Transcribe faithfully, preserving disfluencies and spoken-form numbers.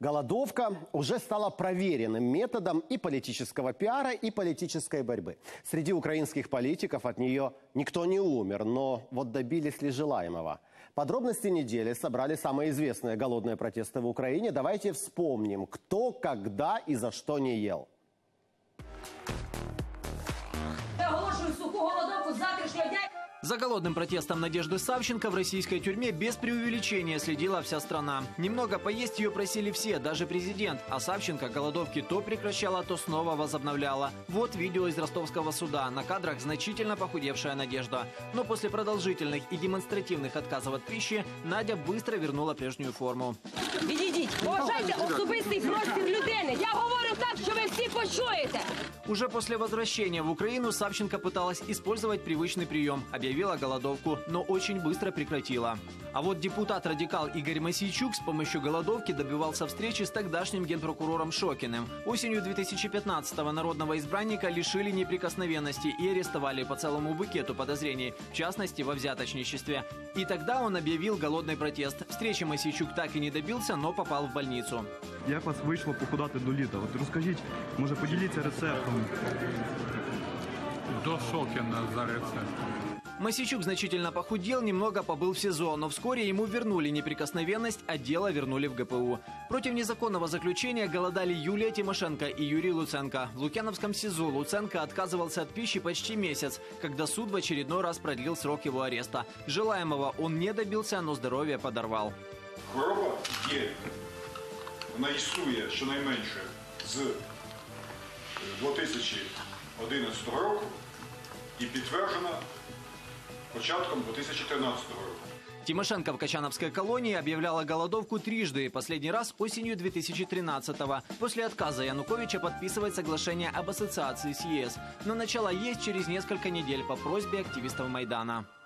Голодовка уже стала проверенным методом и политического пиара, и политической борьбы. Среди украинских политиков от нее никто не умер, но вот добились ли желаемого? Подробности недели собрали самые известные голодные протесты в Украине. Давайте вспомним, кто, когда и за что не ел. За голодным протестом Надежды Савченко в российской тюрьме без преувеличения следила вся страна. Немного поесть ее просили все, даже президент. А Савченко голодовки то прекращала, то снова возобновляла. Вот видео из ростовского суда. На кадрах значительно похудевшая Надежда. Но после продолжительных и демонстративных отказов от пищи Надя быстро вернула прежнюю форму. Уважайте особистий простір людини. Я говорю так, что вы все почуете. Уже после возвращения в Украину Савченко пыталась использовать привычный прием. Объявила голодовку, но очень быстро прекратила. А вот депутат-радикал Игорь Мосийчук с помощью голодовки добивался встречи с тогдашним генпрокурором Шокиным. Осенью две тысячи пятнадцатого народного избранника лишили неприкосновенности и арестовали по целому букету подозрений, в частности, во взяточничестве. И тогда он объявил голодный протест. Встречи Мосийчук так и не добился, но попал в больницу. Як вас вийшло похудати до літа? От розкажіть, може поділіться рецептом. До Шокіна за рецептом. Мосийчук значительно похудел, немного побыл в СИЗО, но вскоре ему вернули неприкосновенность, а дело вернули в ГПУ. Против незаконного заключения голодали Юлия Тимошенко и Юрий Луценко. В Лукяновском СИЗО Луценко отказывался от пищи почти месяц, когда суд в очередной раз продлил срок его ареста. Желаемого он не добился, но здоровье подорвал. Хвороба є. Вона існує щонайменше з дві тисячі одинадцятого року і підтверджена початком дві тисячі тринадцятого року. Тимошенко в Качановской колонии объявляла голодовку трижды, последний раз осенью две тысячи тринадцатого. После отказа Януковича подписывать соглашение об ассоциации с ЕС. Но начало есть через несколько недель по просьбе активистов Майдана.